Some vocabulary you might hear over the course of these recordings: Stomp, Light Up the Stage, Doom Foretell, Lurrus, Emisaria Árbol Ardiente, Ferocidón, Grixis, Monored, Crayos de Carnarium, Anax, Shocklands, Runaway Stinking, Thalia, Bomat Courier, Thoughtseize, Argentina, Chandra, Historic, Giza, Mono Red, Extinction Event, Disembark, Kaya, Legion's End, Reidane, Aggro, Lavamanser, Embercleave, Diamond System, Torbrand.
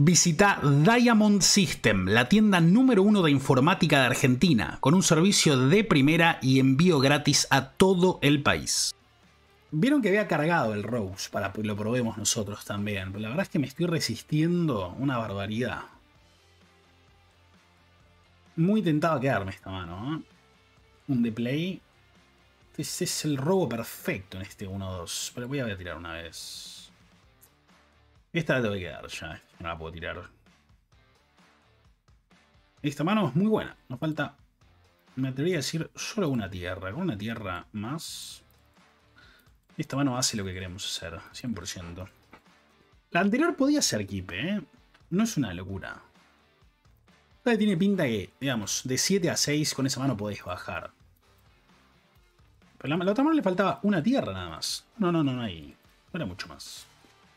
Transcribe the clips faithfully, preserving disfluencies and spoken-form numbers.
Visita Diamond System, la tienda número uno de informática de Argentina, con un servicio de primera y envío gratis a todo el país. Vieron que había cargado el Roach para que lo probemos nosotros también, pero la verdad es que me estoy resistiendo una barbaridad. Muy tentado a quedarme esta mano, ¿eh? Un de play. Ese es el robo perfecto en este uno dos, pero voy a tirar una vez. Esta la tengo que quedar ya, no la puedo tirar. Esta mano es muy buena, nos falta, me atrevería a decir, solo una tierra. Con una tierra más, esta mano hace lo que queremos hacer, cien por ciento. La anterior podía ser Kipe, ¿eh? No es una locura. Esta tiene pinta que, digamos, de siete a seis con esa mano podéis bajar. Pero la, la otra mano le faltaba una tierra nada más. No, no, no, no hay, no era mucho más.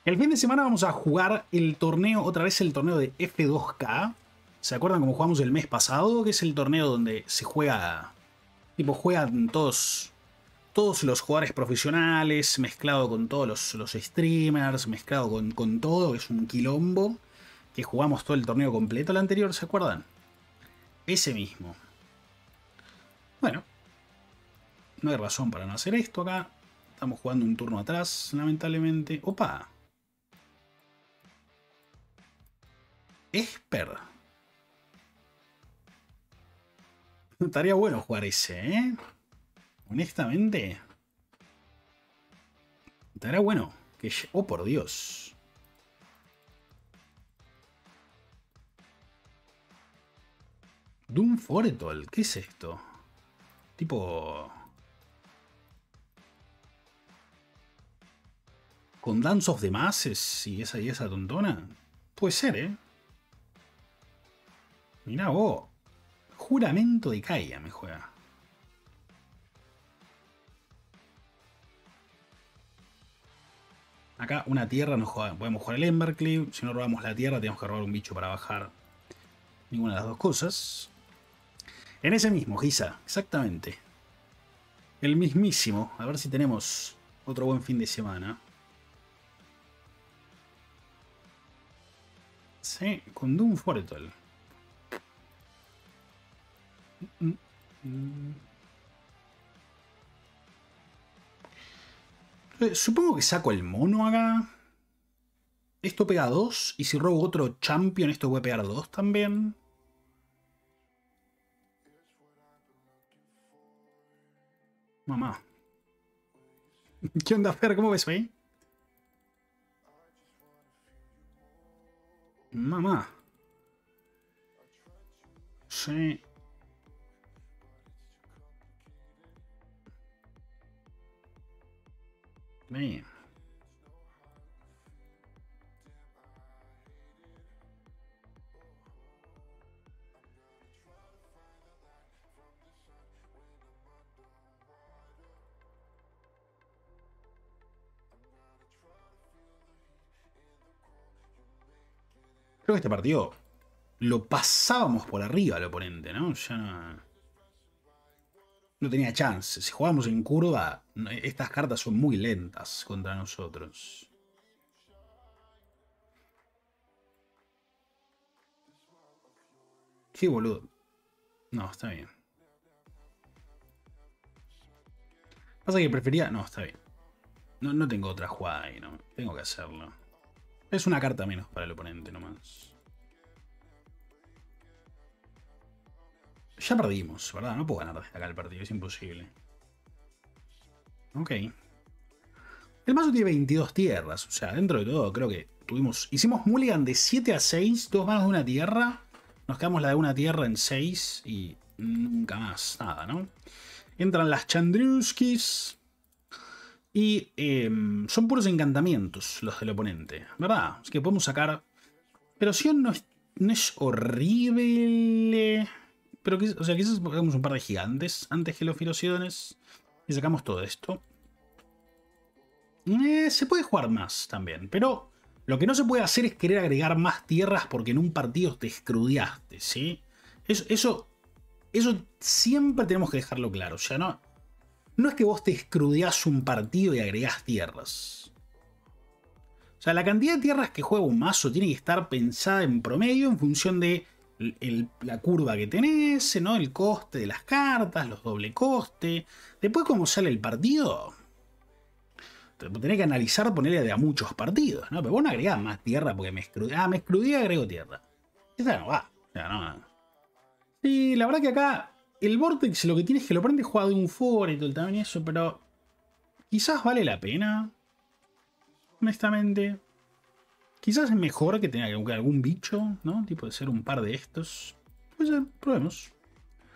El fin de semana vamos a jugar el torneo, otra vez el torneo de F dos K. ¿Se acuerdan cómo jugamos el mes pasado? Que es el torneo donde se juega, tipo juegan todos, todos los jugadores profesionales, mezclado con todos los, los streamers, mezclado con, con todo, es un quilombo. Que jugamos todo el torneo completo el anterior, ¿se acuerdan? Ese mismo. Bueno, no hay razón para no hacer esto acá. Estamos jugando un turno atrás, lamentablemente. ¡Opa! Esper. Estaría bueno jugar ese, ¿eh? Honestamente. Estaría bueno. Que... ¡Oh, por Dios! Doom Foretell. ¿Qué es esto? Tipo... Con Dance of the Masses y esa y esa tontona. Puede ser, ¿eh? Mirá vos, juramento de Kaya me juega. Acá una tierra nos juega. Podemos jugar el Embercleave. Si no robamos la tierra, tenemos que robar un bicho para bajar. Ninguna de las dos cosas. En ese mismo, Giza, exactamente. El mismísimo. A ver si tenemos otro buen fin de semana. Sí, con Doom Foretell. Supongo que saco el mono acá. Esto pega dos. Y si robo otro champion, esto puede pegar dos también. Mamá. ¿Qué onda, Fer? ¿Cómo ves ahí? Mamá. Sí. Man. Creo que este partido lo pasábamos por arriba al oponente, ¿no? Ya no... No tenía chance. Si jugábamos en curva, estas cartas son muy lentas contra nosotros. Qué boludo. No, está bien. Pasa que prefería... No, está bien. No, no tengo otra jugada ahí, no. Tengo que hacerlo. Es una carta menos para el oponente nomás. Ya perdimos, ¿verdad? No puedo ganar desde acá el partido, es imposible. Ok. El mazo tiene veintidós tierras, o sea, dentro de todo creo que tuvimos... Hicimos mulligan de siete a seis, dos manos de una tierra. Nos quedamos la de una tierra en seis y nunca más nada, ¿no? Entran las Chandrawskis y eh, son puros encantamientos los del oponente, ¿verdad? Así que podemos sacar... Pero Sion no es, no es horrible... Pero, o sea, quizás sacamos un par de gigantes antes que los ferocidones. Y sacamos todo esto. Eh, se puede jugar más también. Pero lo que no se puede hacer es querer agregar más tierras porque en un partido te escrudeaste, ¿sí? Eso, eso, eso siempre tenemos que dejarlo claro. O sea, no, no es que vos te escrudeás un partido y agregás tierras. O sea, la cantidad de tierras que juega un mazo tiene que estar pensada en promedio en función de el, el, la curva que tenés, ¿no? El coste de las cartas, los doble coste. Después, cómo sale el partido, tenés que analizar, ponerle de a muchos partidos, ¿no? Pero vos no agregás más tierra porque me escrudé. Ah, me escrudé, agrego tierra. Esa no va. Ya no. Y la verdad que acá el Vortex lo que tiene es que lo prende, juega de un foro y todo el tamaño y eso, pero quizás vale la pena. Honestamente, quizás es mejor que tenga que buscar algún bicho, ¿no? Tipo de ser un par de estos. Pues ya, probemos.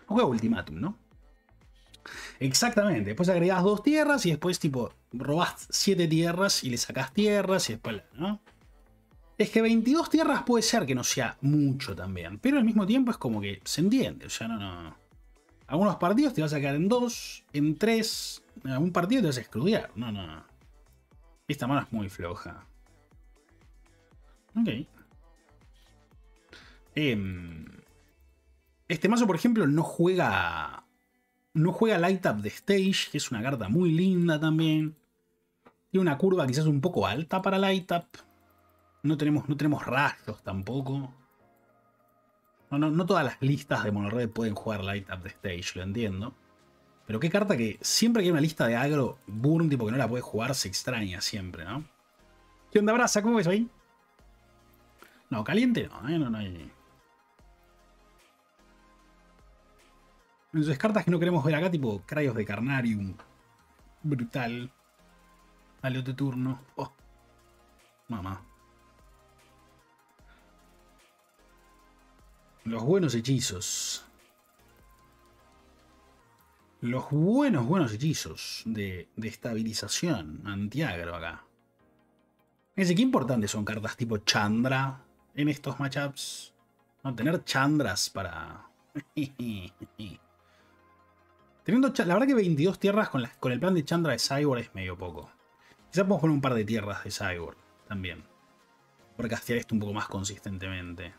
Juega Ultimatum, ¿no? Exactamente. Después agregás dos tierras y después, tipo, robás siete tierras y le sacás tierras y después, ¿no? Es que veintidós tierras puede ser que no sea mucho también, pero al mismo tiempo es como que se entiende. O sea, no, no. Algunos partidos te vas a quedar en dos, en tres. En algún partido te vas a escrudiar. No, no. Esta mano es muy floja. Ok. Eh, este mazo, por ejemplo, no juega... No juega Light Up the Stage, que es una carta muy linda también. Tiene una curva quizás un poco alta para Light Up. No tenemos, no tenemos rayos tampoco. No, no, no todas las listas de Monored pueden jugar Light Up the Stage, lo entiendo. Pero qué carta que siempre que hay una lista de agro, burn, tipo que no la puede jugar, se extraña siempre, ¿no? ¿Qué onda, Brasa? ¿Cómo ves ahí? No, caliente no, ¿eh? No, no hay... Entonces, cartas que no queremos ver acá, tipo Crayos de Carnarium. Brutal. Al otro turno. Oh. Mamá. Los buenos hechizos. Los buenos, buenos hechizos de, de estabilización antiagro acá. Fíjense qué importantes son cartas tipo Chandra en estos matchups. No, tener Chandras para... Teniendo, la verdad que veintidós tierras con, la, con el plan de Chandra de Cyborg es medio poco. Quizás podemos poner un par de tierras de Cyborg también. Para castear esto un poco más consistentemente.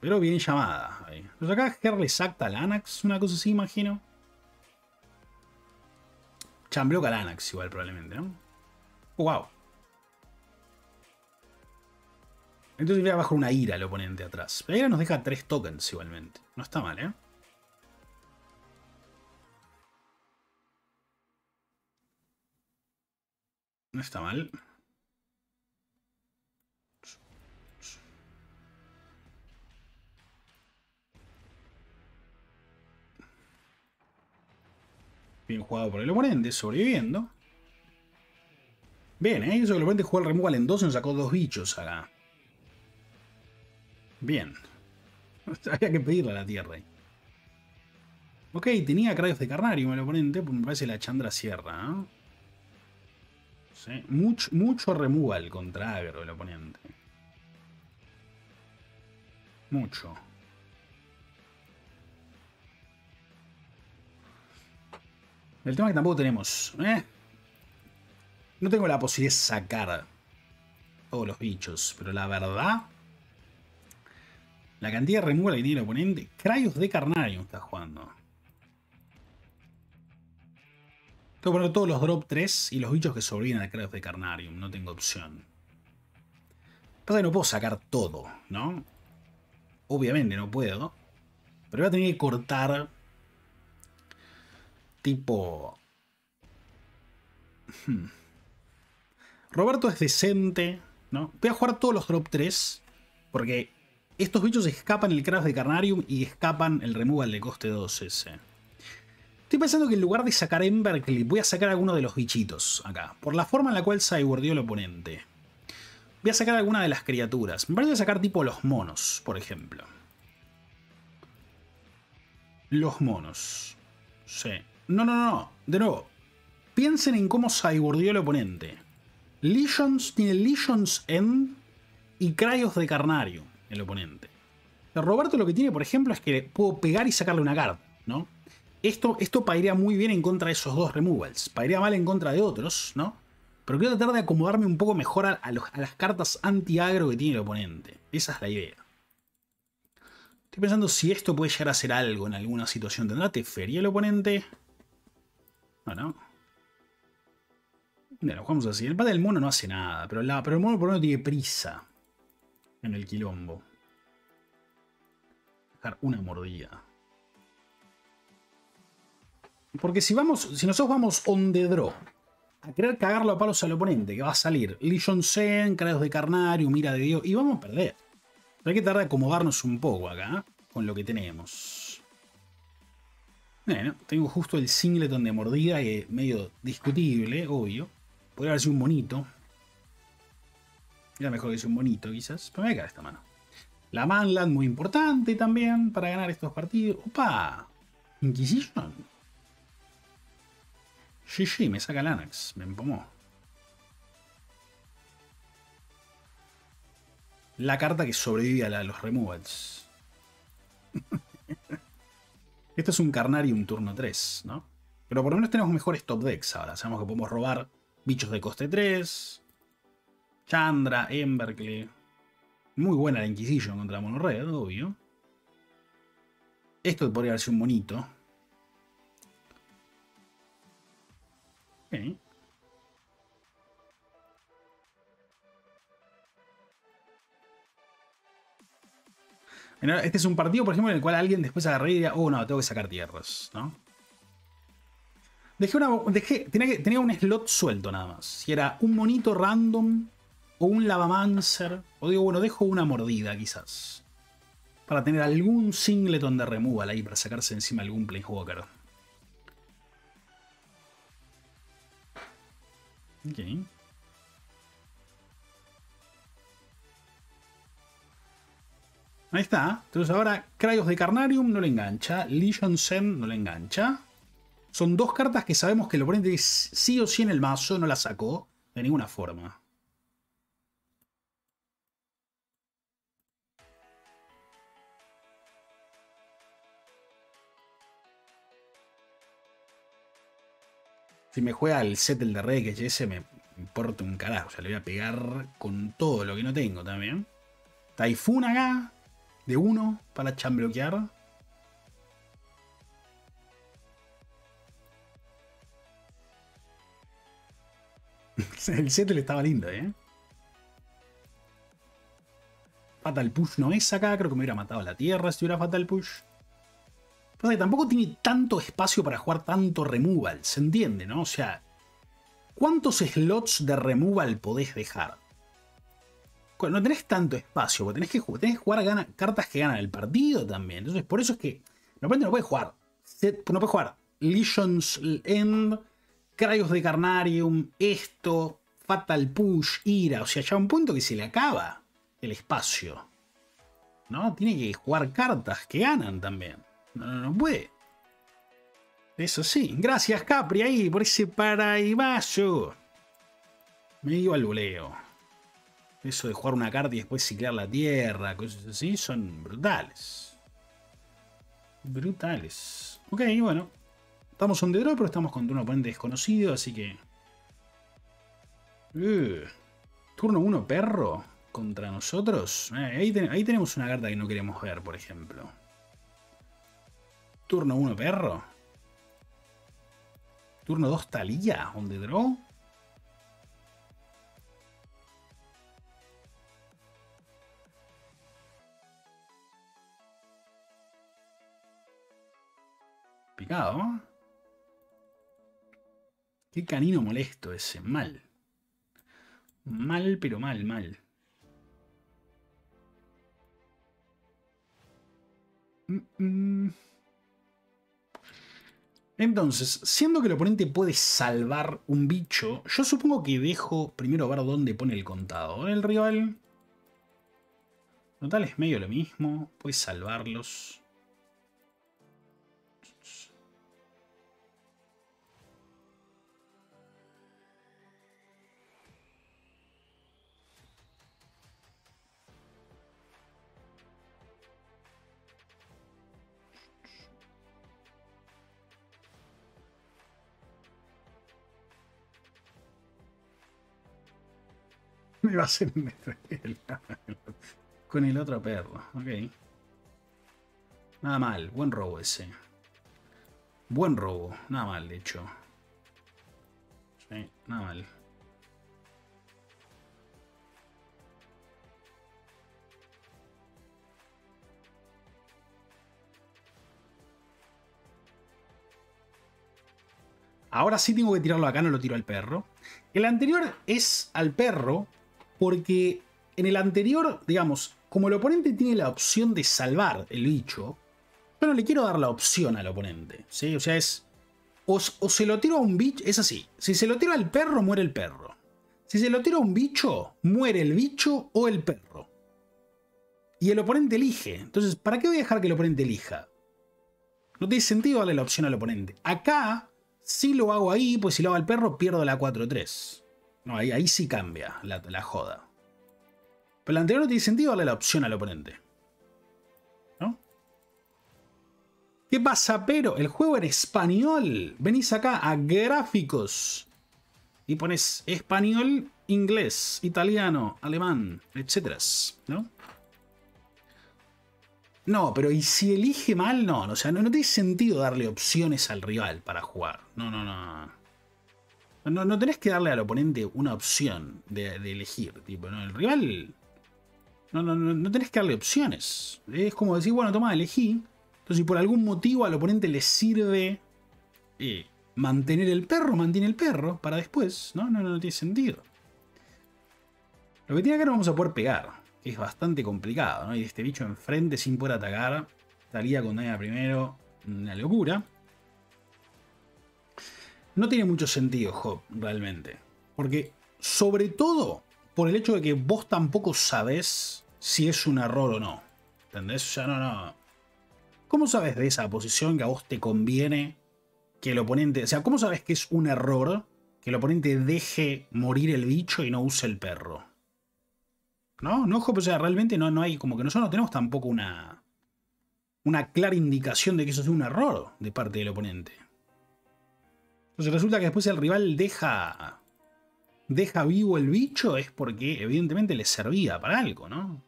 Pero bien llamada. Ahí. Pues acá Ger le saca al Anax, una cosa así, imagino. Chambloca al Anax igual probablemente, ¿no? Oh, wow. Entonces voy a bajar una ira al oponente atrás. La ira nos deja tres tokens igualmente. No está mal, ¿eh? No está mal. Bien jugado por el oponente, sobreviviendo. Bien, ¿eh? Eso que el oponente jugó el removal en dos y nos sacó dos bichos acá. Bien. Había que pedirle a la tierra ahí. Ok, tenía Crayos de Carnarium el oponente. Me parece la Chandra cierra, ¿no? Sí. Mucho, mucho removal contra agro el oponente. Mucho. El tema es que tampoco tenemos... ¿eh? No tengo la posibilidad de sacar todos los bichos. Pero la verdad... La cantidad de remuela que tiene el oponente. Crayos de Carnarium está jugando. Tengo que poner todos los drop tres y los bichos que sobreviven a Crayos de Carnarium. No tengo opción. Pasa que no puedo sacar todo, ¿no? Obviamente no puedo. Pero voy a tener que cortar. Tipo. Hmm. Roberto es decente, ¿no? Voy a jugar todos los drop tres. Porque. Estos bichos escapan el Crayos de Carnarium y escapan el removal de coste dos ese. Estoy pensando que en lugar de sacar Embercleave, voy a sacar alguno de los bichitos acá. Por la forma en la cual cybordió el oponente. Voy a sacar alguna de las criaturas. Me parece sacar tipo los monos, por ejemplo. Los monos. Sí. No, no, no. De nuevo. Piensen en cómo cybordió el oponente. Legion's tiene Legion's End y Crayos de Carnarium. El oponente. Roberto lo que tiene, por ejemplo, es que puedo pegar y sacarle una carta, ¿no? Esto, esto pairea muy bien en contra de esos dos removals. Pairea mal en contra de otros, ¿no? Pero quiero tratar de acomodarme un poco mejor a, a, los, a las cartas anti-agro que tiene el oponente. Esa es la idea. Estoy pensando si esto puede llegar a ser algo en alguna situación. ¿Tendrá Teferia el oponente? Bueno. Bueno, vamos así. El pata del mono no hace nada, pero, la, pero el mono por lo menos tiene prisa en el quilombo. Dejar una mordida. Porque si vamos, si nosotros vamos on the draw a querer cagarlo a palos al oponente, que va a salir Legion's End, Crayos de Carnarium, Mira de Dios, y vamos a perder. Pero hay que tardar en acomodarnos un poco acá, ¿eh? Con lo que tenemos. Bueno, tengo justo el singleton de mordida, que es medio discutible, obvio. Podría haber sido un bonito. Era mejor que sea un bonito, quizás. Pero me voy a quedar esta mano. La Manland, muy importante también para ganar estos partidos. ¡Opa! Inquisition. G G, me saca el Anax. Me empomó. La carta que sobrevive a, la, a los removals. Esto es un Carnarium turno tres, ¿no? Pero por lo menos tenemos mejores top decks ahora. Sabemos que podemos robar bichos de coste tres. Chandra, Embercleave. Muy buena la Inquisition contra Monored, obvio. Esto podría haber sido un bonito. Okay. Este es un partido, por ejemplo, en el cual alguien después agarré y diría, oh no, tengo que sacar tierras, ¿no? Dejé una... Dejé, tenía, tenía un slot suelto nada más. Si era un monito random o un Lavamanser, o digo, bueno, dejo una mordida quizás. Para tener algún singleton de removal ahí, para sacarse encima algún planeswalker. Ok. Ahí está. Entonces ahora Crayos de Carnarium no le engancha. Legion's End no le engancha. Son dos cartas que sabemos que el oponente sí o sí en el mazo no la sacó de ninguna forma. Si me juega el set del de Rey, que ese me importa un carajo. O sea, le voy a pegar con todo lo que no tengo también. Taifun acá. De uno para chambloquear. El set le estaba lindo, ¿eh? Fatal Push no es acá. Creo que me hubiera matado a la tierra si hubiera Fatal Push. Pero tampoco tiene tanto espacio para jugar tanto removal. ¿Se entiende, no? O sea, ¿cuántos slots de removal podés dejar? No tenés tanto espacio, porque tenés que jugar, tenés que jugar gana, cartas que ganan el partido también. Entonces, por eso es que no puede jugar. No puede jugar Legion's End, Crayos de Carnarium, esto, Fatal Push, Ira. O sea, ya un punto que se le acaba el espacio. ¿No? Tiene que jugar cartas que ganan también. No, no, no puede. Eso sí. Gracias, Capri, ahí, por ese paraibazo. Me dio al voleo. Eso de jugar una carta y después ciclar la tierra, cosas así, son brutales. Brutales. Ok, bueno. Estamos on the draw, pero estamos contra un oponente desconocido, así que... Uh, turno uno, perro, contra nosotros. Eh, ahí, ten ahí tenemos una carta que no queremos ver, por ejemplo. Turno uno, perro. Turno dos, Thalia, on the draw. Picado. Qué canino molesto ese. Mal. Mal, pero mal, mal. Entonces, siendo que el oponente puede salvar un bicho, yo supongo que dejo primero ver dónde pone el contado el rival. Total es medio lo mismo. Puedes salvarlos. Me va a hacer un con el otro perro. Ok. Nada mal. Buen robo ese. Buen robo. Nada mal, de hecho. Sí, nada mal. Ahora sí tengo que tirarlo acá, no lo tiro al perro. El anterior es al perro porque en el anterior, digamos, como el oponente tiene la opción de salvar el bicho, yo no le quiero dar la opción al oponente, ¿sí? O sea, es... O, o se lo tiro a un bicho... Es así. Si se lo tiro al perro, muere el perro. Si se lo tiro a un bicho, muere el bicho o el perro. Y el oponente elige. Entonces, ¿para qué voy a dejar que el oponente elija? No tiene sentido darle la opción al oponente. Acá... Si lo hago ahí, pues si lo hago al perro, pierdo la cuatro tres. No, ahí, ahí sí cambia la, la joda. Pero el anterior no tiene sentido darle la opción al oponente, ¿no? ¿Qué pasa, pero? El juego en español. Venís acá a gráficos y pones español, inglés, italiano, alemán, etcétera, ¿no? No, pero ¿y si elige mal? No, o sea, no, no tiene sentido darle opciones al rival para jugar. No, no, no. No, no tenés que darle al oponente una opción de, de elegir. Tipo, no, el rival... No, no, no, no tenés que darle opciones. Es como decir, bueno, toma, elegí. Entonces, si por algún motivo al oponente le sirve eh, mantener el perro, mantiene el perro para después. No, no, no, no tiene sentido. Lo que tiene acá no vamos a poder pegar. Es bastante complicado, ¿no? Y este bicho enfrente sin poder atacar. Salía con daño primero. Una locura. No tiene mucho sentido, Hop, realmente. Porque, sobre todo, por el hecho de que vos tampoco sabés si es un error o no. ¿Entendés? O sea, no, no. ¿Cómo sabés de esa posición que a vos te conviene que el oponente... O sea, ¿cómo sabés que es un error que el oponente deje morir el bicho y no use el perro? No, no, o sea, realmente no, no hay, como que nosotros no tenemos tampoco una, una clara indicación de que eso es un error de parte del oponente. Entonces resulta que después el rival deja, deja vivo el bicho, es porque evidentemente le servía para algo, ¿no?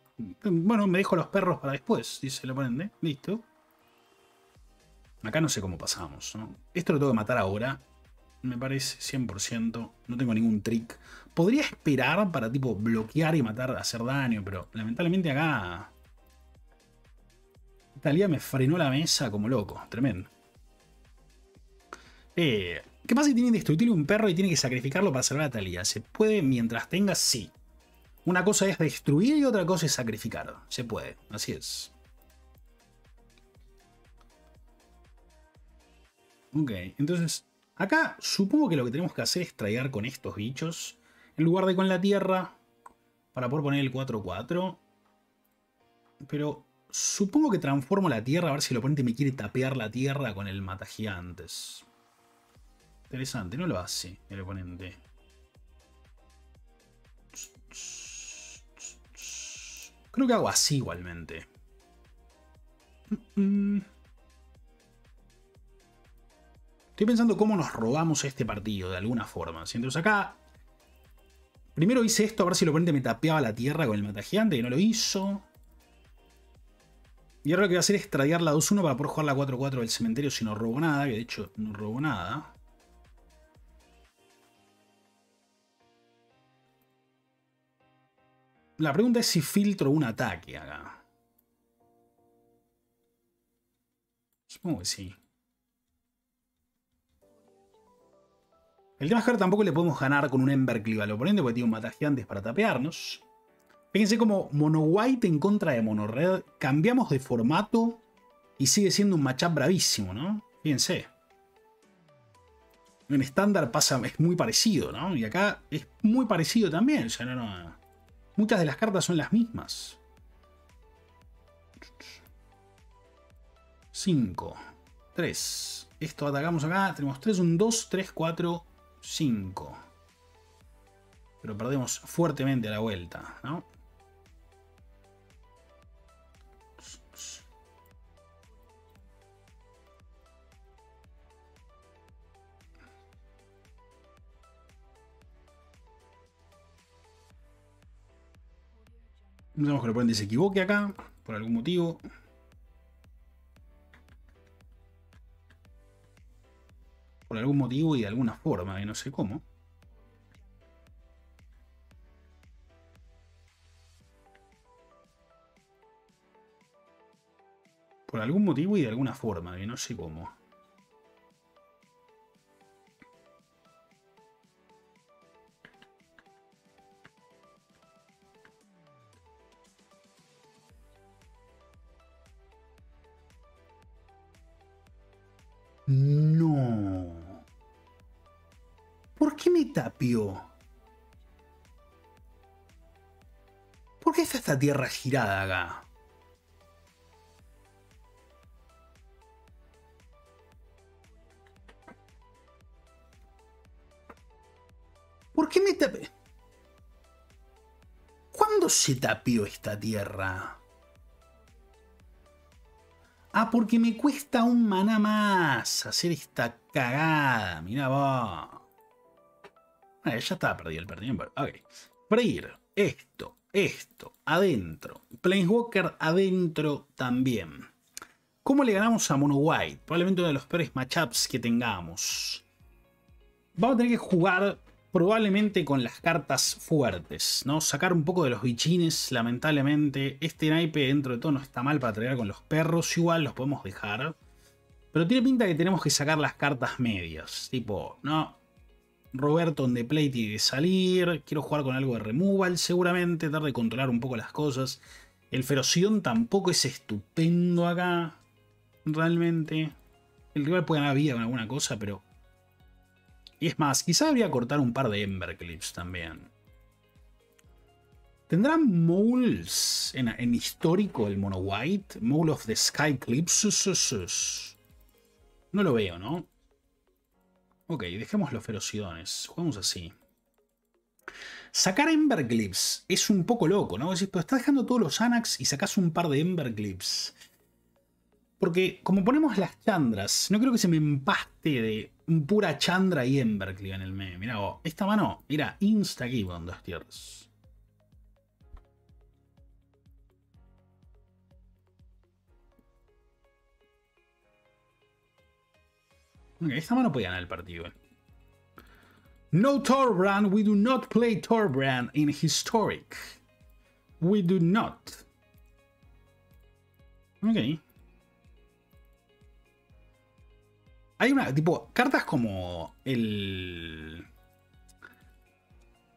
Bueno, me dejo los perros para después, dice el oponente, listo. Acá no sé cómo pasamos, ¿no? Esto lo tengo que matar ahora. Me parece cien por ciento. No tengo ningún trick. Podría esperar para tipo bloquear y matar, hacer daño, pero lamentablemente acá... Thalia me frenó la mesa como loco. Tremendo. Eh, ¿Qué pasa si tiene indestructible un perro y tiene que sacrificarlo para salvar a Thalia? ¿Se puede mientras tenga? Sí. Una cosa es destruir y otra cosa es sacrificar. Se puede. Así es. Ok, entonces... Acá supongo que lo que tenemos que hacer es tradear con estos bichos en lugar de con la tierra para poder poner el cuatro cuatro. Pero supongo que transformo la tierra a ver si el oponente me quiere tapear la tierra con el matagigantes. Interesante, no lo hace el oponente. Creo que hago así igualmente. Mm-mm. Estoy pensando cómo nos robamos este partido de alguna forma. Entonces acá... Primero hice esto a ver si el oponente me tapeaba la tierra con el matagigante, que no lo hizo. Y ahora lo que voy a hacer es tradear la dos uno para poder jugar la cuatro cuatro del cementerio si no robo nada. Que de hecho no robo nada. La pregunta es si filtro un ataque acá. Supongo que sí. El tema es que ahora tampoco le podemos ganar con un Embercleave al oponente porque tiene un matagigantes para tapearnos. Fíjense como Mono White en contra de Mono Red. Cambiamos de formato y sigue siendo un matchup bravísimo, ¿no? Fíjense. En estándar pasa, es muy parecido, ¿no? Y acá es muy parecido también. O sea, no, no. Muchas de las cartas son las mismas. cinco, tres. Esto atacamos acá. Tenemos tres, un, dos, tres, cuatro, cinco. Pero perdemos fuertemente a la vuelta, ¿no? Pensamos que el oponente se equivoque acá, por algún motivo. Por algún motivo y de alguna forma, que no sé cómo. Por algún motivo y de alguna forma, que no sé cómo. No. ¿Por qué me tapió? ¿Por qué está esta tierra girada acá? ¿Por qué me tapió? ¿Cuándo se tapió esta tierra? Ah, porque me cuesta un maná más hacer esta cagada. Mirá vos. Vale, ya estaba perdido el perdido. Ok. Freír. Esto. Esto. Adentro. Planeswalker adentro también. ¿Cómo le ganamos a Mono White? Probablemente uno de los peores matchups que tengamos. Vamos a tener que jugar probablemente con las cartas fuertes, ¿no? Sacar un poco de los bichines, lamentablemente. Este naipe dentro de todo no está mal para traer con los perros. Igual los podemos dejar. Pero tiene pinta que tenemos que sacar las cartas medias. Tipo, no. Roberto on the play tiene que salir. Quiero jugar con algo de removal seguramente. Tratar de controlar un poco las cosas. El Ferocidón tampoco es estupendo acá. Realmente. El rival puede ganar vida con alguna cosa, pero... Y es más, quizá debería cortar un par de Embercleaves también. ¿Tendrán Mouls en, en histórico el Mono White? Moul of the Sky Clips. No lo veo, ¿no? Ok, dejemos los Ferocidones. Jugamos así. Sacar Embercleaves es un poco loco, ¿no? Decís, pero estás dejando todos los Anax y sacás un par de Embercleaves. Porque como ponemos las Chandras, no creo que se me empaste de... Pura Chandra y Embercleave en el medio. Mirá vos. Esta mano. Mirá. Insta aquí con dos tierras. Ok. Esta mano puede ganar el partido. No Torbrand. We do not play Torbrand in Historic. We do not. Ok. Hay una, tipo, cartas como el...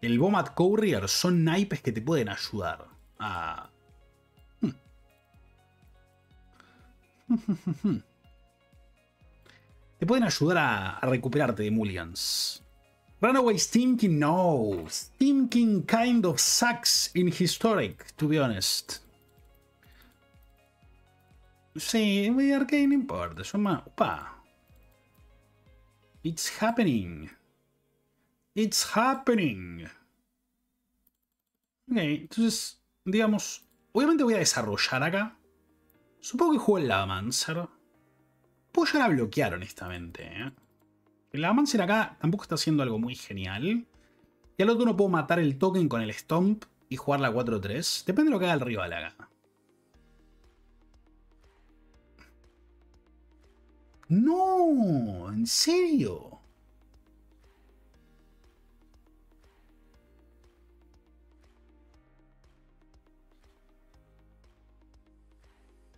El Bomat Courier son naipes que te pueden ayudar a... Hmm. Te pueden ayudar a, a recuperarte de mulligans. Runaway Stinking, no. Stinking kind of sucks in Historic, to be honest. Sí, en V D Arcade no importa, son más... Opa. It's happening. It's happening. Ok, entonces, digamos, obviamente voy a desarrollar acá. Supongo que juego el Lavamanser. Puedo llegar a bloquear, honestamente. ¿eh? El Lavamanser acá tampoco está haciendo algo muy genial. Y al otro no puedo matar el token con el Stomp y jugar la cuatro tres. Depende de lo que haga el rival acá. No, en serio.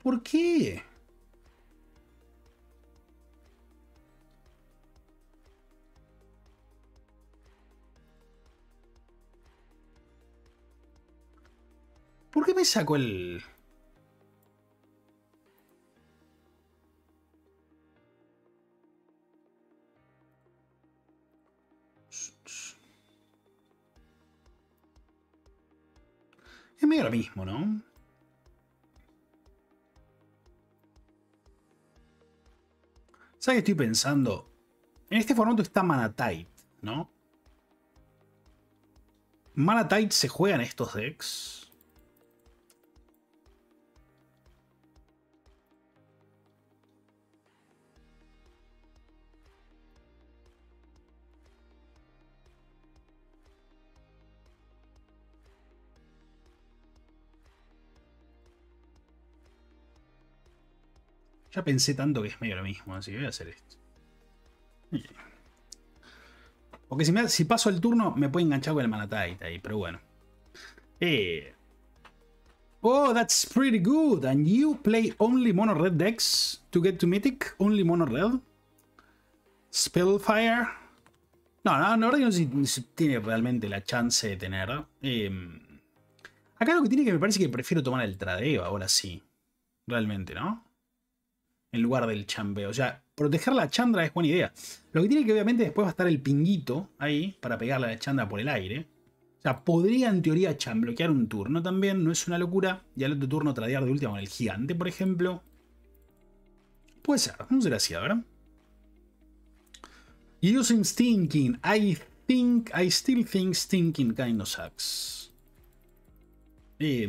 ¿Por qué? ¿Por qué me sacó el... Es medio lo mismo, ¿no? ¿Sabes qué estoy pensando? En este formato está Mana Tide, ¿no? Mana Tide se juega en estos decks. Ya pensé tanto que es medio lo mismo, así que voy a hacer esto. Okay. Porque si, me, si paso el turno me puede enganchar con el Mana Tide ahí, pero bueno. Eh, Oh, that's pretty good. And you play only mono-red decks to get to Mythic? Only mono-red? Spellfire. No, no, no, no, no se tiene realmente la chance de tener. Eh, acá lo que tiene que me parece que prefiero tomar el tradeo ahora sí. Realmente, ¿no? En lugar del chambeo. O sea, proteger la Chandra es buena idea. Lo que tiene que obviamente después va a estar el pinguito ahí para pegarle a la Chandra por el aire. O sea, podría en teoría chambloquear un turno también. No es una locura. Y al otro turno tradear de última con el gigante, por ejemplo. Puede ser. Vamos a ver así, a ver. Using Stinking. I think, I still think Stinking kind of sucks. Eh,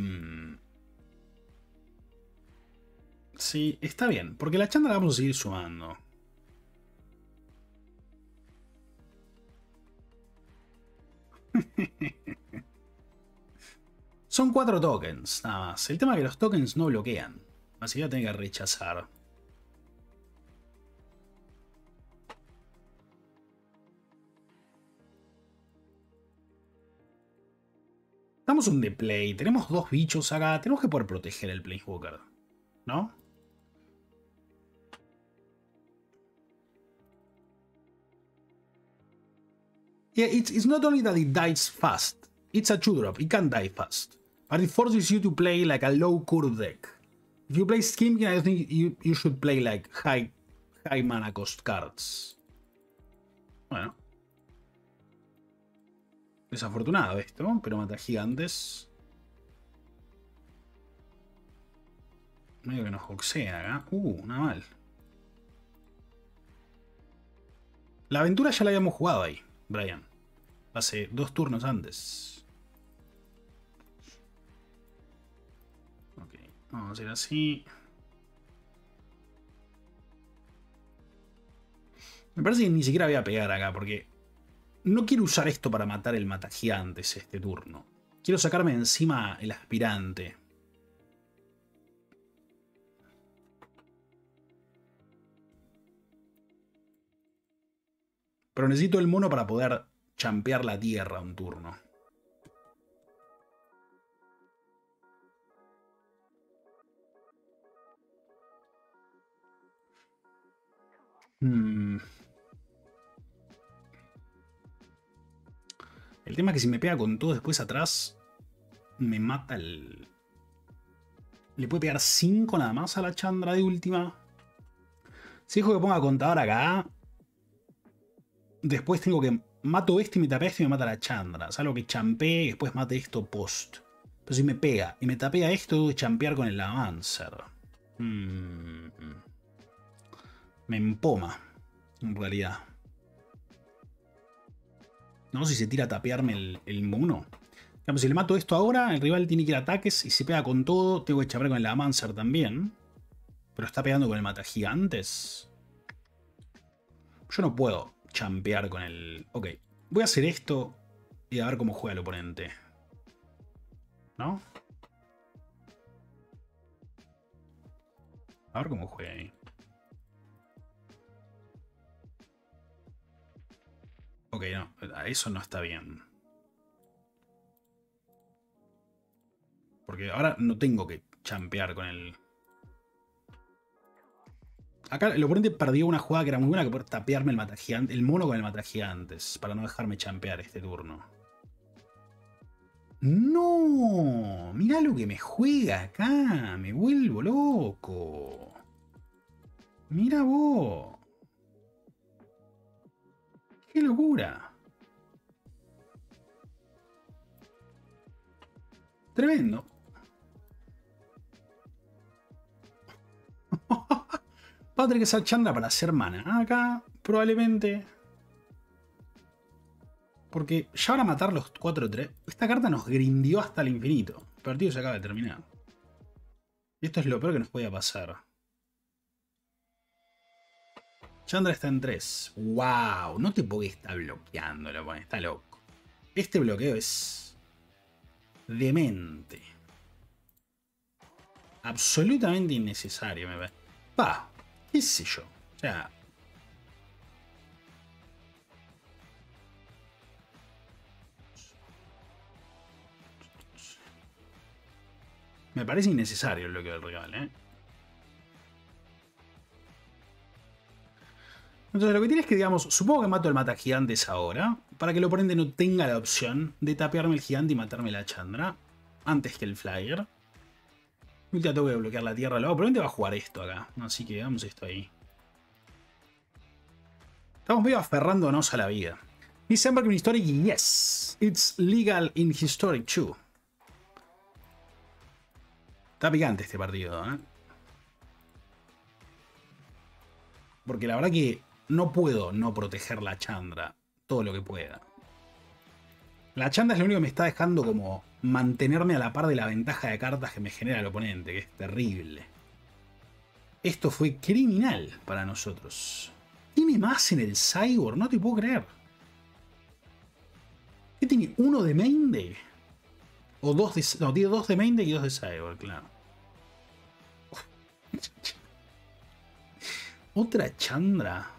sí, está bien. Porque la Chandra la vamos a seguir sumando. Son cuatro tokens, nada más. El tema es que los tokens no bloquean. Así que voy a tener que rechazar. Estamos un de play, tenemos dos bichos acá, tenemos que poder proteger el Planeswalker, ¿no? Yeah, it's, it's not only that it dies fast, it's a two drop, it can die fast, but it forces you to play like a low curve deck. If you play Stinking, I think you, you should play like high, high mana cost cards. Bueno. Desafortunado esto, pero mata gigantes. Medio que nos hoxea acá. Uh, nada mal. La aventura ya la habíamos jugado ahí, Brian. Hace dos turnos antes. Ok, vamos a hacer así. Me parece que ni siquiera voy a pegar acá porque... No quiero usar esto para matar el matagiantes este turno. Quiero sacarme de encima el aspirante. Pero necesito el mono para poder champear la tierra un turno. Hmm... El tema es que si me pega con todo después atrás, me mata el... Le puede pegar cinco nada más a la Chandra de última. Si dejo que ponga contador acá, después tengo que... Mato este y me tapea este y me mata la Chandra. Salvo que champee y después mate esto post. Pero si me pega y me tapea esto, tengo que champear con el Lavamanser. Hmm. Me empoma, en realidad. No, si se tira a tapearme el, el mono. Digamos, si le mato esto ahora, el rival tiene que ir a ataques y se pega con todo. Tengo que chambear con el Lavamanser también. Pero está pegando con el matagigantes. Yo no puedo champear con el... Ok, voy a hacer esto y a ver cómo juega el oponente. ¿No? A ver cómo juega ahí. Ok, no, eso no está bien. Porque ahora no tengo que champear con el... Acá el oponente perdió una jugada que era muy buena, que poder tapearme el matagigante, el mono con el matagigantes, para no dejarme champear este turno. ¡No! Mirá lo que me juega acá. Me vuelvo loco. Mira vos. ¡Qué locura! Tremendo. Va a tener que usar Chandra para hacer mana acá, probablemente. Porque ya van a matar los cuatro tres. Esta carta nos grindió hasta el infinito. El partido se acaba de terminar. Y esto es lo peor que nos podía pasar. Chandra está en tres. ¡Wow! No te podés estar bloqueándolo, está loco. Este bloqueo es... demente. Absolutamente innecesario, me parece. Va, qué sé yo. O sea... Me parece innecesario el bloqueo del rival, ¿eh? Entonces lo que tiene es que, digamos, supongo que mato al matagigantes ahora, para que el oponente no tenga la opción de tapearme el gigante y matarme la Chandra antes que el flyer. Y te tengo que bloquear la tierra, luego probablemente va a jugar esto acá, así que damos esto ahí. Estamos medio aferrándonos a la vida. Disembark in Historic, yes. It's legal in Historic too. Está picante este partido, ¿eh? Porque la verdad que no puedo no proteger la Chandra todo lo que pueda. La Chandra es lo único que me está dejando como mantenerme a la par de la ventaja de cartas que me genera el oponente, que es terrible. Esto fue criminal para nosotros. Tiene más en el cyborg, no te puedo creer. ¿Qué tiene? ¿Uno de main day? O dos de... No, tiene dos de main day y dos de cyborg, claro. Otra Chandra.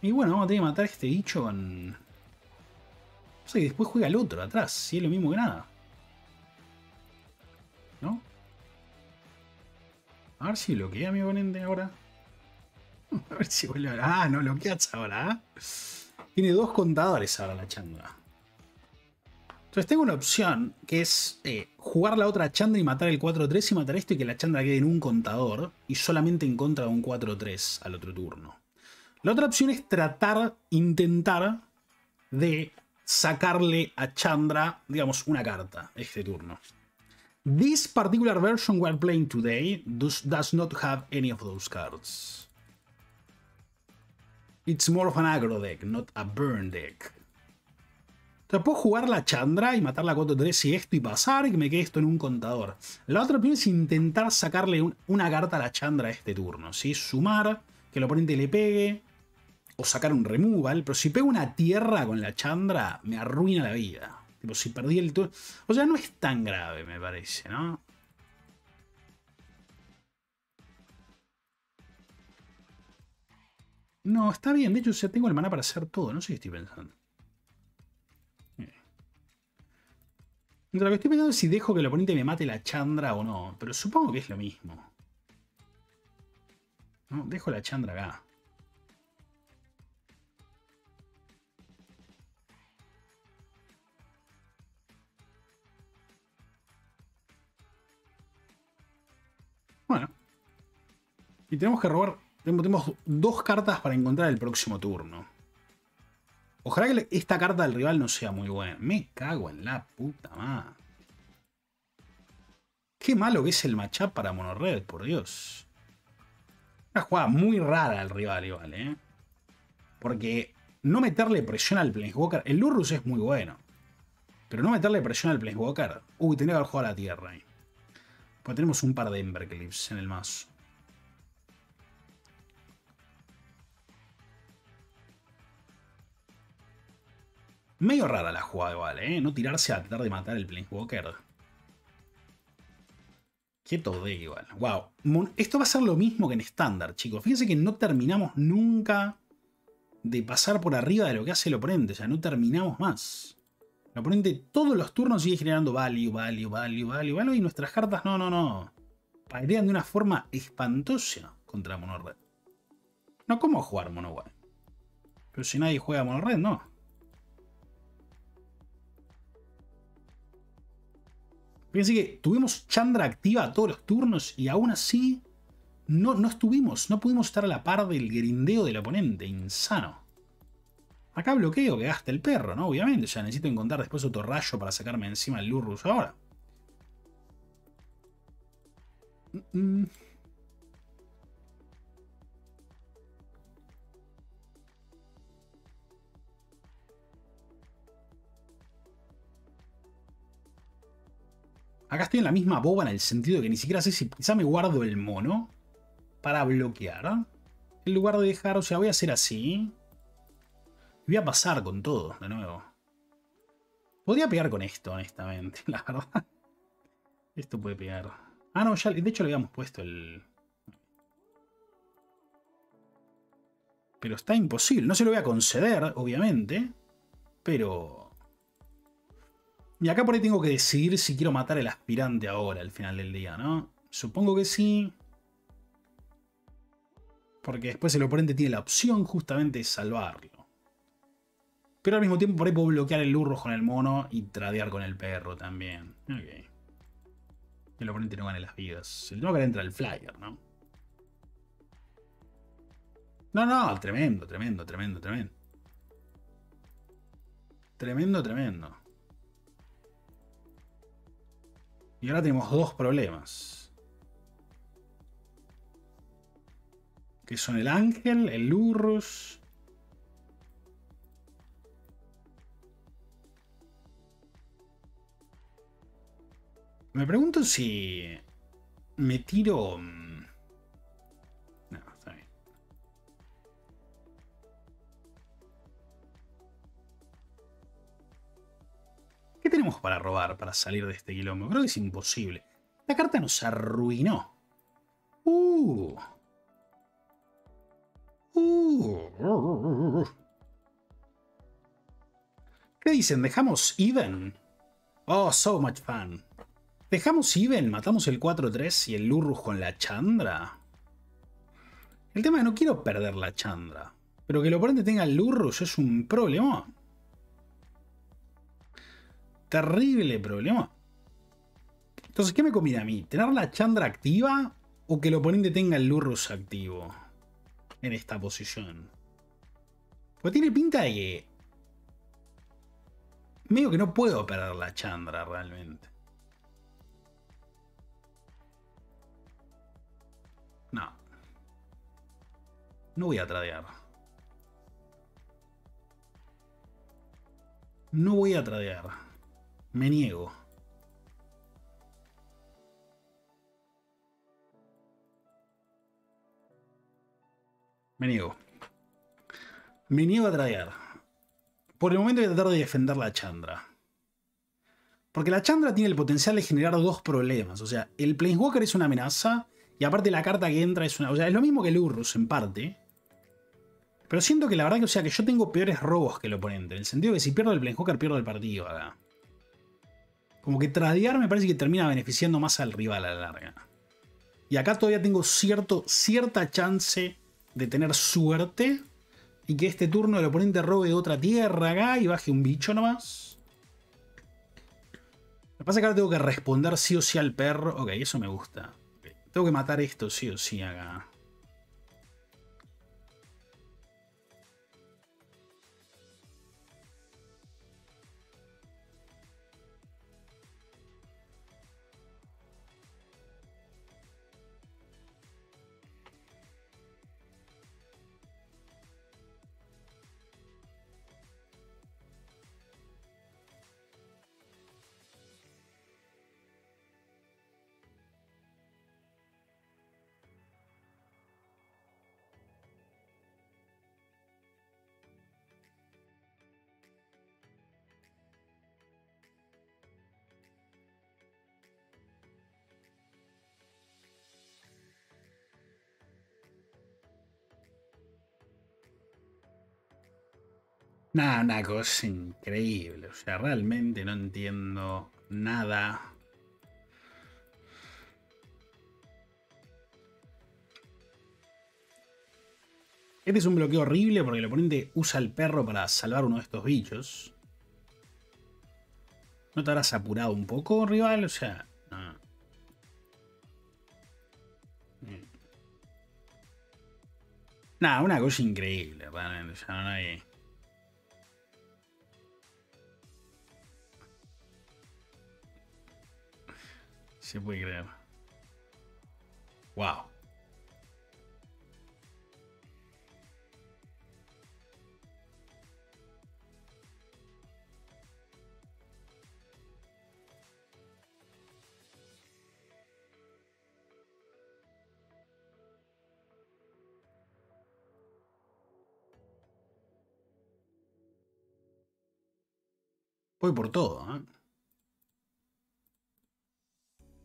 Y bueno, vamos a tener que matar a este bicho con... O sea, que después juega el otro atrás, si es lo mismo que nada. ¿No? A ver si bloquea mi oponente ahora. A ver si vuelve a... Ah, no bloqueas ahora. Tiene dos contadores ahora la Chandra. Entonces tengo una opción que es eh, jugar la otra Chandra y matar el cuatro tres y matar esto y que la Chandra quede en un contador y solamente en contra de un cuatro tres al otro turno. La otra opción es tratar, intentar de sacarle a Chandra, digamos, una carta este turno. This particular version we are playing today does, does not have any of those cards. It's more of an aggro deck, not a burn deck. O sea, puedo jugar la Chandra y matar la cuatro tres y esto y pasar y que me quede esto en un contador. La otra opción es intentar sacarle un, una carta a la Chandra este turno, ¿sí? Sumar, que el oponente le pegue o sacar un removal. Pero si pego una tierra con la Chandra, me arruina la vida. Tipo, si perdí el turno... O sea, no es tan grave, me parece, ¿no? No, está bien. De hecho, o sea, tengo el maná para hacer todo. No sé qué estoy pensando. Lo que estoy pensando es si dejo que el oponente me mate la Chandra o no. Pero supongo que es lo mismo. No, dejo la Chandra acá. Bueno. Y tenemos que robar... Tenemos dos cartas para encontrar el próximo turno. Ojalá que esta carta del rival no sea muy buena. Me cago en la puta madre. Qué malo que es el matchup para Monored, por Dios. Una jugada muy rara al rival igual, ¿eh? Porque no meterle presión al Planeswalker... El Lurrus es muy bueno. Pero no meterle presión al Planeswalker... Uy, tendría que haber jugado a la tierra ahí. Pues tenemos un par de Embercleaves en el mazo. Medio rara la jugada igual, ¿eh? No tirarse a tratar de matar el Planeswalker. Quieto de igual. Wow. Esto va a ser lo mismo que en estándar, chicos. Fíjense que no terminamos nunca de pasar por arriba de lo que hace el oponente. O sea, no terminamos más. El oponente todos los turnos sigue generando value, value, value, value, value. Y nuestras cartas, no, no, no. Pairean de una forma espantosa contra Monored. No, ¿cómo jugar Monored? Pero si nadie juega Monored, no. Fíjense que tuvimos Chandra activa todos los turnos y aún así no, no estuvimos, no pudimos estar a la par del grindeo del oponente. Insano. Acá bloqueo que gasta el perro, ¿no? Obviamente. O sea, necesito encontrar después otro rayo para sacarme encima el Lurrus ahora. Mm-mm. Acá estoy en la misma boba en el sentido de que ni siquiera sé si quizá me guardo el mono para bloquear. En lugar de dejar, o sea, voy a hacer así. Voy a pasar con todo, de nuevo. Podría pegar con esto, honestamente, la verdad. Esto puede pegar. Ah, no, ya, de hecho le habíamos puesto el... Pero está imposible. No se lo voy a conceder, obviamente. Pero... Y acá por ahí tengo que decidir si quiero matar al aspirante ahora, al final del día, ¿no? Supongo que sí. Porque después el oponente tiene la opción justamente de salvarlo. Pero al mismo tiempo por ahí puedo bloquear el Lurrus con el mono y tradear con el perro también. Ok. El oponente no gana las vidas. El tema que entra el flyer, ¿no? No, no, tremendo, tremendo, tremendo, tremendo. Tremendo, tremendo. Y ahora tenemos dos problemas. Que son el ángel, el Lurrus. Me pregunto si me tiro... No, está bien. ¿Qué tenemos para robar para salir de este quilombo? Creo que es imposible. La carta nos arruinó. Uh. Uh. ¿Qué dicen? ¿Dejamos even? Oh, so much fun. ¿Dejamos even? ¿Matamos el cuatro tres y el Lurrus con la Chandra? El tema es que no quiero perder la Chandra. Pero que el oponente tenga el Lurrus es un problema. Terrible problema. Entonces, ¿qué me conviene a mí? ¿Tener la Chandra activa o que el oponente tenga el Lurrus activo? En esta posición. Pues tiene pinta de que... medio que no puedo perder la Chandra realmente. No. No voy a tradear. No voy a tradear. Me niego. Me niego. Me niego a tradear. Por el momento voy a tratar de defender la Chandra. Porque la Chandra tiene el potencial de generar dos problemas. O sea, el Planeswalker es una amenaza... y aparte la carta que entra es una... O sea, es lo mismo que el Lurrus en parte. Pero siento que la verdad que... O sea, que yo tengo peores robos que el oponente. En el sentido que si pierdo el Planeswalker, pierdo el partido acá. Como que tradear me parece que termina beneficiando más al rival a la larga. Y acá todavía tengo cierto, cierta chance de tener suerte. Y que este turno el oponente robe otra tierra acá y baje un bicho nomás. Lo que pasa es que ahora tengo que responder sí o sí al perro. Ok, eso me gusta. Tengo que matar esto sí o sí acá. Nada, una cosa increíble. O sea, realmente no entiendo nada. Este es un bloqueo horrible porque el oponente usa el perro para salvar uno de estos bichos. ¿No te habrás apurado un poco, rival? O sea... No. Nada, una cosa increíble. Realmente, o sea, no hay... Se puede creer. Wow. Voy por todo, ¿eh?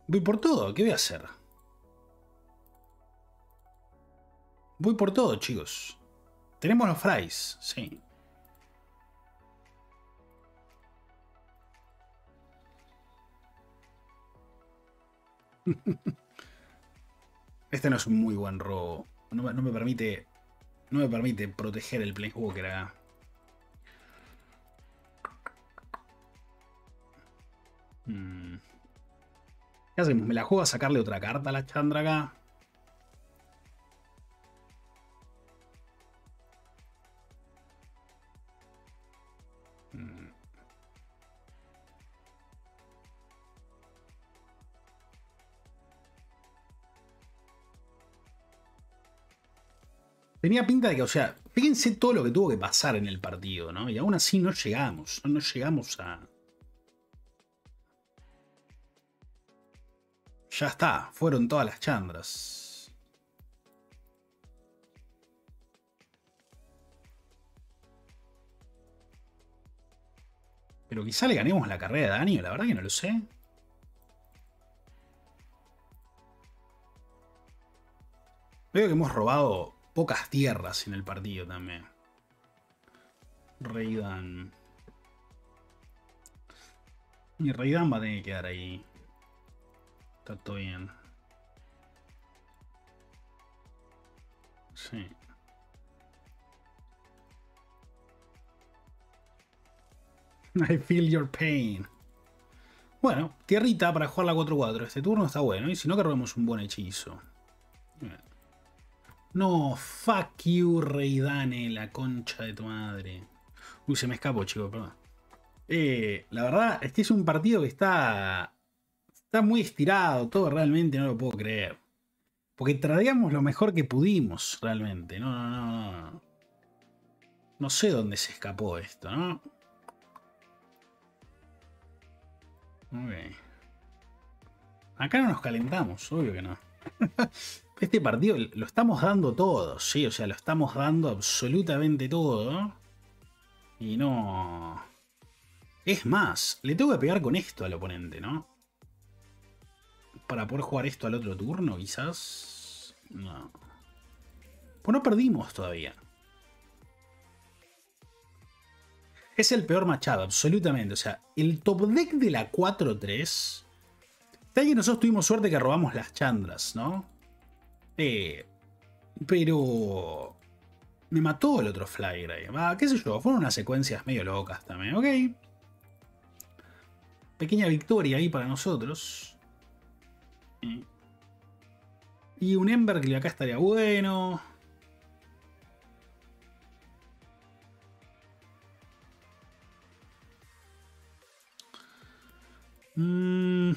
Voy por todo, ¿qué voy a hacer? Voy por todo, chicos. Tenemos los fries, sí. Este no es un muy buen robo. No, no me permite. No me permite proteger el Planeswalker acá. Hmm. ¿Qué hacemos? ¿Me la juego a sacarle otra carta a la Chandra acá? Tenía pinta de que, o sea, fíjense todo lo que tuvo que pasar en el partido, ¿no? Y aún así no llegamos, no llegamos a... Ya está, fueron todas las Chandras. Pero quizá le ganemos la carrera a Dani, la verdad que no lo sé. Creo que hemos robado... pocas tierras en el partido también. Reidane. Y Reidane va a tener que quedar ahí. Está todo bien. Sí. I feel your pain. Bueno, tierrita para jugar la cuatro cuatro. Este turno está bueno. Y si no, que robemos un buen hechizo. Bien. No, fuck you, Reidane, la concha de tu madre. Uy, se me escapó, chicos, perdón. Eh, la verdad, este es un partido que está... Está muy estirado, todo realmente, no lo puedo creer. Porque tradeamos lo mejor que pudimos, realmente. No, no, no, no. No sé dónde se escapó esto, ¿no? Ok. Acá no nos calentamos, obvio que no. Este partido lo estamos dando todo, sí, o sea, lo estamos dando absolutamente todo. Y no... Es más, le tengo que pegar con esto al oponente, ¿no? Para poder jugar esto al otro turno, quizás... No. Pues no perdimos todavía. Es el peor matchup, absolutamente. O sea, el top deck de la cuatro tres... Está que nosotros tuvimos suerte que robamos las Chandras, ¿no? Eh, pero me mató el otro flyer ahí. Ah, qué sé yo, fueron unas secuencias medio locas también, ok. Pequeña victoria ahí para nosotros. Y un Embercleave acá estaría bueno. Mmm...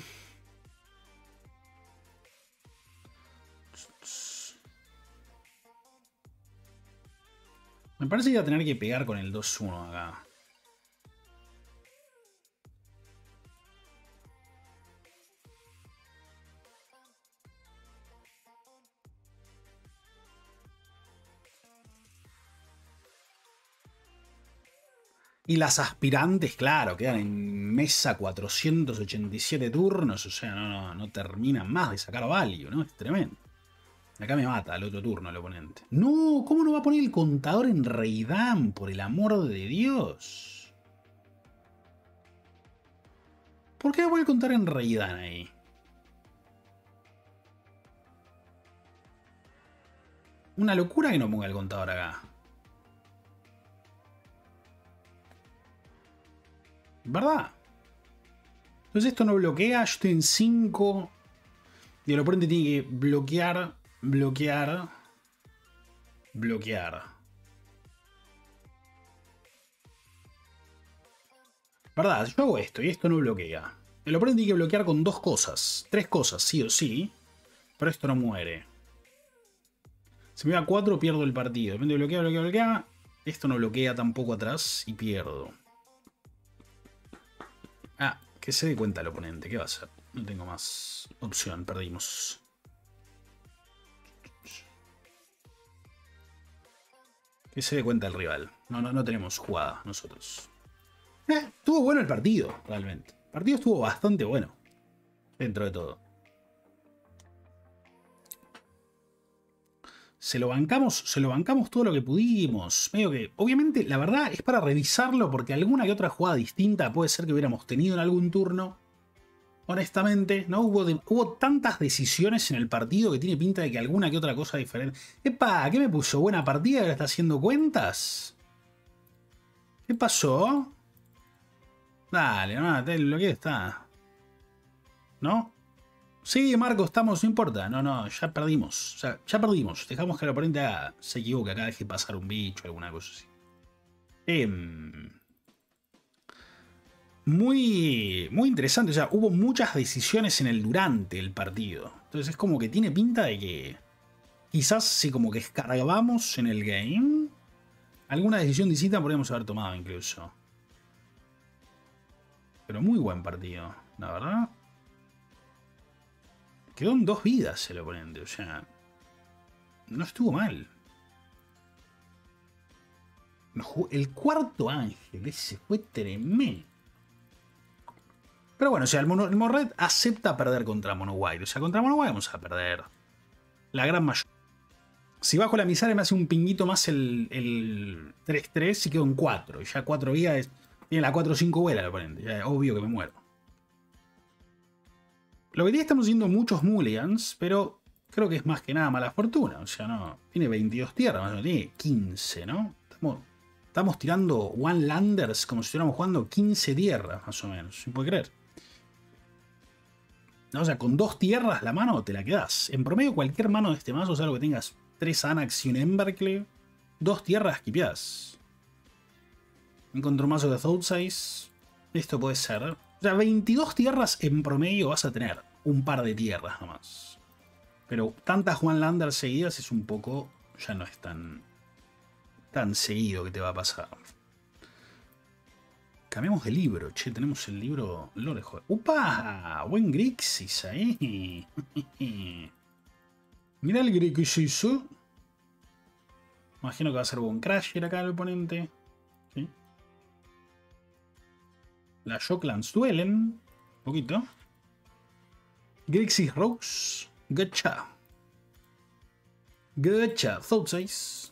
Me parece que iba a tener que pegar con el dos uno acá. Y las aspirantes, claro, quedan en mesa cuatrocientos ochenta y siete turnos. O sea, no, no, no terminan más de sacar value, ¿no? Es tremendo. Acá me mata al otro turno el oponente. No, ¿cómo no va a poner el contador en Reidane? Por el amor de Dios. ¿Por qué va a poner el contador en Reidane ahí? Una locura que no ponga el contador acá. ¿Verdad? Entonces esto no bloquea. Yo estoy en cinco. Y el oponente tiene que bloquear... Bloquear. Bloquear. ¿Verdad? Yo hago esto y esto no bloquea. El oponente tiene que bloquear con dos cosas. Tres cosas, sí o sí. Pero esto no muere. Si me va a cuatro, pierdo el partido. De repente bloquea, bloquea, bloquea. Esto no bloquea tampoco atrás y pierdo. Ah, que se dé cuenta el oponente. ¿Qué va a hacer? No tengo más opción. Perdimos. Que se dé cuenta el rival. No, no, no tenemos jugada nosotros. Eh, estuvo bueno el partido, realmente. El partido estuvo bastante bueno. Dentro de todo. Se lo bancamos, se lo bancamos todo lo que pudimos. Medio que, obviamente, la verdad es para revisarlo porque alguna que otra jugada distinta puede ser que hubiéramos tenido en algún turno. honestamente, ¿no? Hubo, de, hubo tantas decisiones en el partido que tiene pinta de que alguna que otra cosa diferente. ¡Epa! ¿Qué me puso? ¿Buena partida? ¿Ahora está haciendo cuentas? ¿Qué pasó? Dale, no, lo que está. ¿No? Sí, Marco, estamos, no importa. No, no, ya perdimos. O sea, ya perdimos. Dejamos que el oponente haga, se equivoque. Acá deje pasar un bicho, alguna cosa así. Eh... Muy, muy interesante, o sea, hubo muchas decisiones en el durante el partido. Entonces es como que tiene pinta de que quizás si como que escargábamos en el game, alguna decisión distinta podríamos haber tomado incluso. Pero muy buen partido, la verdad. Quedó en dos vidas el oponente, o sea, no estuvo mal. El cuarto ángel, ese fue tremendo. Pero bueno, o sea, el Monored acepta perder contra Monowhite. O sea, contra Monowhite vamos a perder. La gran mayoría. Si bajo la Emisaria me hace un pinguito más el tres tres y quedo en cuatro. Ya cuatro vidas. Tiene la cuatro cinco vuela el oponente. Ya es obvio que me muero. Lo que día estamos haciendo muchos mulligans, pero creo que es más que nada mala fortuna. O sea, no. Tiene veintidós tierras, no tiene quince, ¿no? Estamos, estamos tirando one landers como si estuviéramos jugando quince tierras, más o menos. Sin poder creer. O sea, con dos tierras la mano te la quedás. En promedio, cualquier mano de este mazo, salvo que tengas tres Anax y un Embercleave, dos tierras quipeás. Encontró un mazo de Thoughtseize. Esto puede ser. O sea, veintidós tierras en promedio vas a tener. Un par de tierras nomás. Pero tantas One Landers seguidas es un poco. Ya no es tan. Tan seguido que te va a pasar. Cambiamos de libro, che, tenemos el libro Lorejo. ¡Upa! Buen Grixis ahí. Mirá el Grixis. Imagino que va a ser buen Crasher acá el oponente. ¿Sí? Las Shocklands duelen. Un poquito. Grixis Rocks. Gacha. Gacha. Thoughtseize.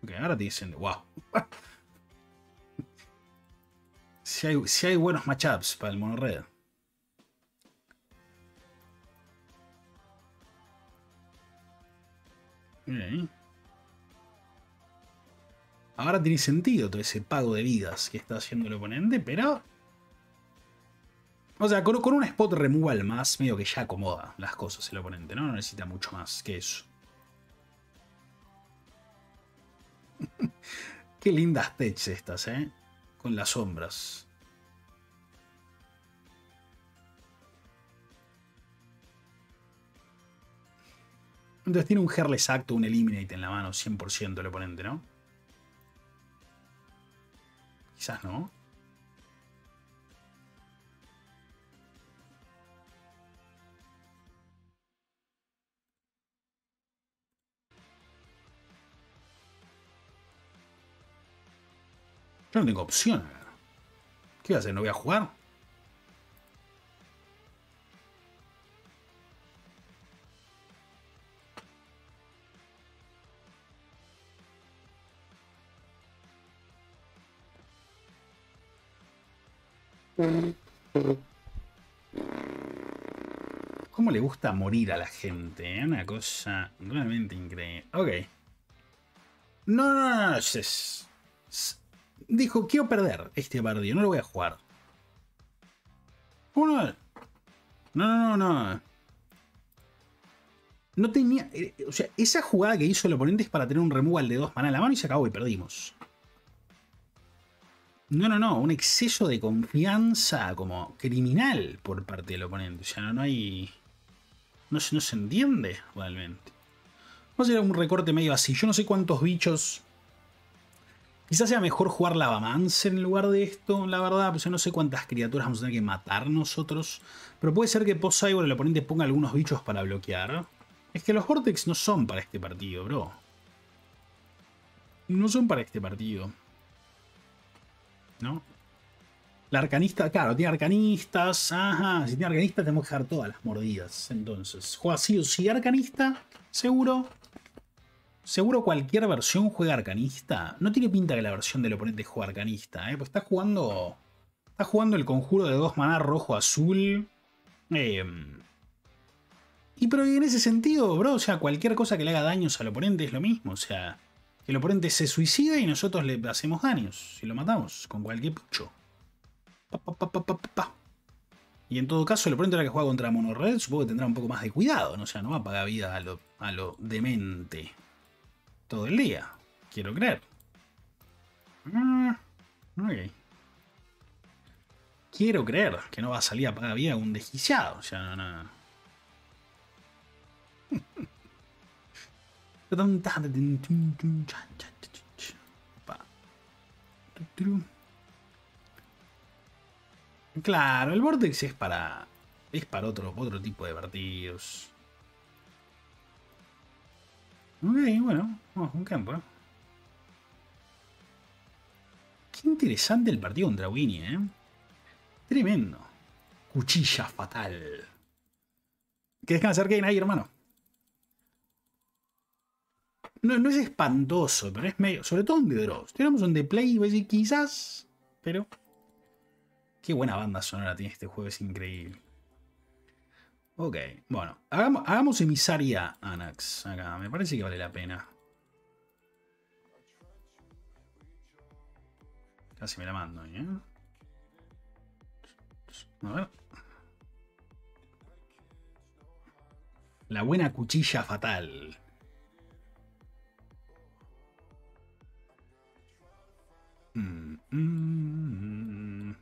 Ok, ahora te dicen, wow. si, hay, si hay buenos matchups para el Monored. Okay. Ahora tiene sentido todo ese pago de vidas que está haciendo el oponente, pero... O sea, con, con un spot removal más, medio que ya acomoda las cosas el oponente, ¿no? No necesita mucho más que eso. Qué lindas techs estas, ¿eh? Con las sombras. Entonces tiene un Herles Acto, un Eliminate en la mano, cien por ciento el oponente, ¿no? Quizás no. Yo no tengo opción. ¿Qué voy a hacer? ¿No voy a jugar? ¿Cómo le gusta morir a la gente? ¿Eh? Una cosa realmente increíble. Ok. No, no, no, no. Es... es... Dijo, quiero perder este partido, no lo voy a jugar. Uno. No, no, no. No tenía... O sea, esa jugada que hizo el oponente es para tener un removal de dos maná en la mano y se acabó y perdimos. No, no, no. Un exceso de confianza como criminal por parte del oponente. O sea, no, no hay... No se, no se entiende realmente. Vamos a hacer un recorte medio así. Yo no sé cuántos bichos... Quizás sea mejor jugar Lavamanser en lugar de esto, la verdad. Pues yo no sé cuántas criaturas vamos a tener que matar nosotros. Pero puede ser que post-cyborg el oponente ponga algunos bichos para bloquear. Es que los Vortex no son para este partido, bro. No son para este partido. ¿No? La Arcanista, claro, tiene Arcanistas. Ajá, si tiene Arcanistas tenemos que dejar todas las mordidas. Entonces, juega sí o sí Arcanista, seguro. Seguro cualquier versión juega arcanista. No tiene pinta que la versión del oponente juega arcanista, ¿eh? Pues está jugando... Está jugando el conjuro de dos maná rojo-azul. Eh, y pero en ese sentido, bro, o sea, cualquier cosa que le haga daños al oponente es lo mismo. O sea, el oponente se suicida y nosotros le hacemos daños. Y lo matamos con cualquier pucho. Pa, pa, pa, pa, pa, pa. Y en todo caso, el oponente ahora que juega contra Monored supongo que tendrá un poco más de cuidado, ¿no? O sea, no va a pagar vida a lo, a lo demente todo el día. Quiero creer. Ah, ok. Quiero creer que no va a salir a pagar vida un desquiciado. O sea, no, no. Claro, el Vortex es para. Es para otro, otro tipo de partidos. Ok, bueno, vamos a un campo, ¿no? Qué interesante el partido contra Winnie, ¿eh? Tremendo. Cuchilla fatal. Que descansa Arcane ahí, hermano. No, no es espantoso, pero es medio. Sobre todo un de Dross. Tenemos un de Play y voy a decir quizás. Pero. Qué buena banda sonora tiene este juego, es increíble. Ok, bueno. Hagamos, hagamos Emisaria Anax acá. Me parece que vale la pena. Casi me la mando, ¿eh? A ver. La buena cuchilla fatal. Mm, mm, mm.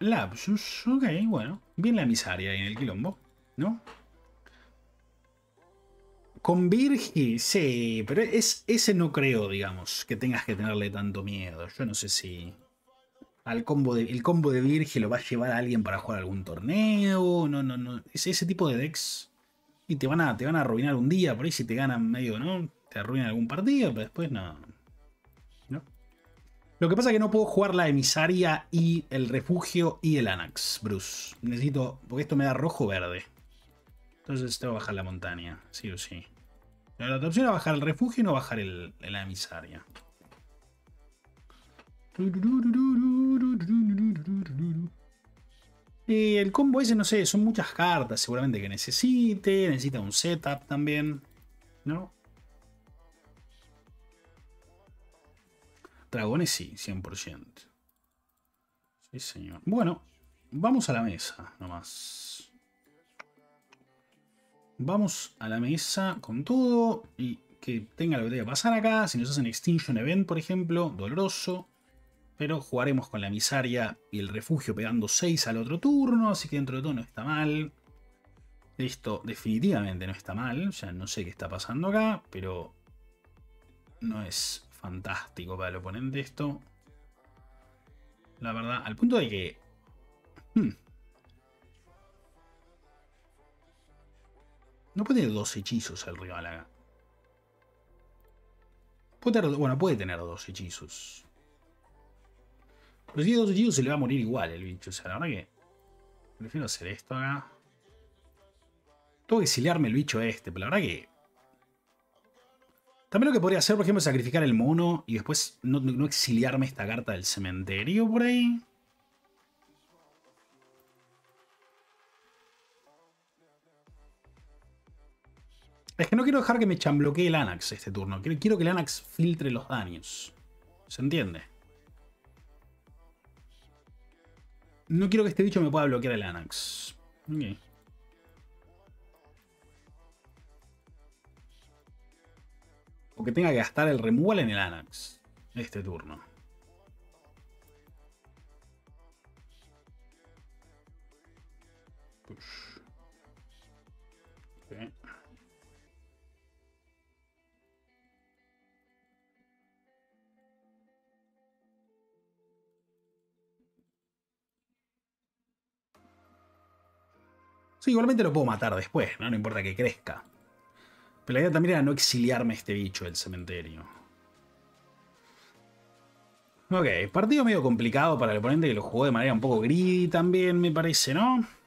Lapsus. Ok, bueno. Bien la Emisaria ahí en el quilombo, ¿no? Con Virgi, sí, pero es, ese no creo, digamos, que tengas que tenerle tanto miedo. Yo no sé si al combo de, el combo de Virgi lo va a llevar a alguien para jugar algún torneo. No, no, no. Es ese tipo de decks. Y te van a, te van a arruinar un día, por ahí si te ganan medio, ¿no? Te arruinan algún partido, pero después no. ¿No? Lo que pasa es que no puedo jugar la Emisaria y el Refugio y el Anax, Bruce. Necesito, porque esto me da rojo-verde. Entonces tengo que bajar la montaña, sí o sí. La otra opción era bajar el refugio y no bajar el, la emisaria. Y el combo ese, no sé, son muchas cartas seguramente que necesite. Necesita un setup también, ¿no? Dragones sí, cien por ciento. Sí, señor. Bueno, vamos a la mesa nomás. Vamos a la mesa con todo y que tenga lo que tenga que pasar acá. Si nos hacen Extinction Event, por ejemplo, doloroso. Pero jugaremos con la Emisaria y el Refugio pegando seis al otro turno, así que dentro de todo no está mal. Esto definitivamente no está mal. Ya no sé qué está pasando acá, pero no es fantástico para el oponente esto. La verdad, al punto de que... Hmm. No puede tener dos hechizos el rival acá. Puede tener, bueno, puede tener dos hechizos. Pero si tiene dos hechizos se le va a morir igual el bicho. O sea, la verdad que prefiero hacer esto acá. Tengo que exiliarme el bicho este, pero la verdad que... También lo que podría hacer, por ejemplo, es sacrificar el mono y después no, no exiliarme esta carta del cementerio por ahí. Es que no quiero dejar que me chambloquee el Anax este turno. Quiero, quiero que el Anax filtre los daños. ¿Se entiende? No quiero que este bicho me pueda bloquear el Anax. Okay. O que tenga que gastar el removal en el Anax este turno. Push. Okay. Sí, igualmente lo puedo matar después, ¿no? No importa que crezca. Pero la idea también era no exiliarme este bicho del cementerio. Ok, partido medio complicado para el oponente que lo jugó de manera un poco greedy también, me parece, ¿no?